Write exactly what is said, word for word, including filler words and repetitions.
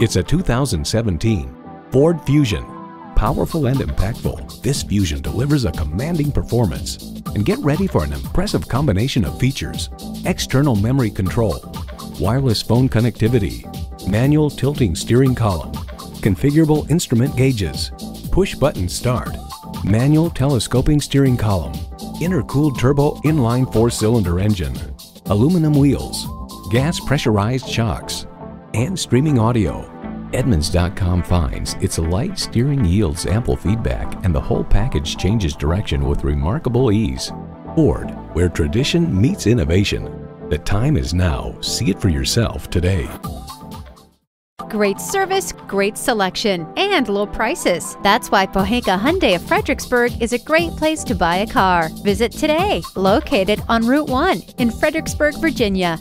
It's a two thousand seventeen Ford Fusion. Powerful and impactful, this Fusion delivers a commanding performance. And get ready for an impressive combination of features: external memory control, wireless phone connectivity, manual tilting steering column, configurable instrument gauges, push-button start, manual telescoping steering column, intercooled turbo inline four-cylinder engine, aluminum wheels, gas pressurized shocks, and streaming audio. Edmunds dot com finds its light steering yields ample feedback, and the whole package changes direction with remarkable ease. Ford, where tradition meets innovation. The time is now. See it for yourself today. Great service, great selection, and low prices. That's why Pohanka Hyundai of Fredericksburg is a great place to buy a car. Visit today, located on Route one in Fredericksburg, Virginia.